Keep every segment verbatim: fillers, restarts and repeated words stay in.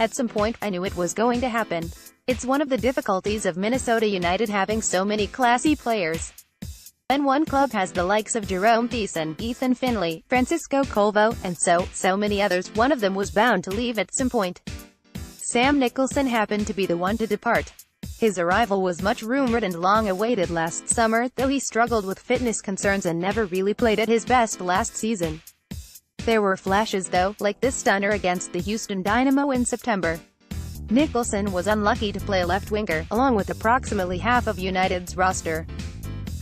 At some point, I knew it was going to happen. It's one of the difficulties of Minnesota United having so many classy players. When one club has the likes of Jerome Thiesson, Ethan Finlay, Francisco Calvo, and so, so many others, one of them was bound to leave at some point. Sam Nicholson happened to be the one to depart. His arrival was much rumored and long-awaited last summer, though he struggled with fitness concerns and never really played at his best last season. There were flashes though, like this stunner against the Houston Dynamo in September. Nicholson was unlucky to play left winger, along with approximately half of United's roster.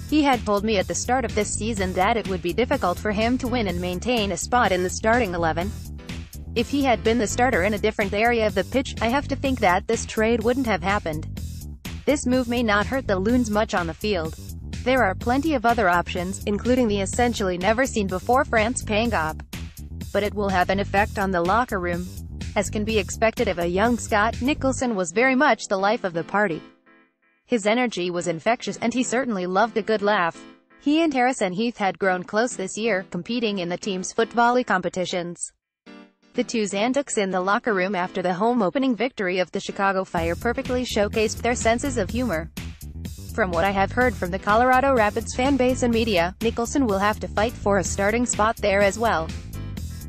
He had told me at the start of this season that it would be difficult for him to win and maintain a spot in the starting eleven. If he had been the starter in a different area of the pitch, I have to think that this trade wouldn't have happened. This move may not hurt the Loons much on the field. There are plenty of other options, including the essentially never-seen-before Frans Panga, but it will have an effect on the locker room. As can be expected of a young Scot, Nicholson was very much the life of the party. His energy was infectious, and he certainly loved a good laugh. He and Harrison Heath had grown close this year, competing in the team's foot volley competitions. The two Zanducks in the locker room after the home opening victory of the Chicago Fire perfectly showcased their senses of humor. From what I have heard from the Colorado Rapids fan base and media, Nicholson will have to fight for a starting spot there as well.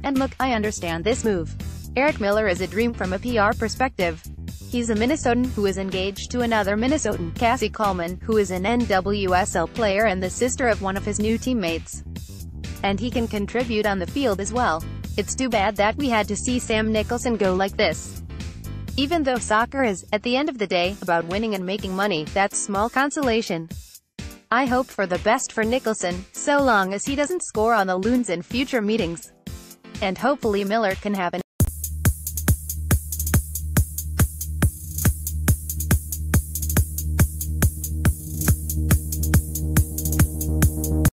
And look, I understand this move. Eric Miller is a dream from a P R perspective. He's a Minnesotan who is engaged to another Minnesotan, Cassie Coleman, who is an N W S L player and the sister of one of his new teammates. And he can contribute on the field as well. It's too bad that we had to see Sam Nicholson go like this. Even though soccer is, at the end of the day, about winning and making money, that's small consolation. I hope for the best for Nicholson, so long as he doesn't score on the Loons in future meetings. And hopefully Miller can have an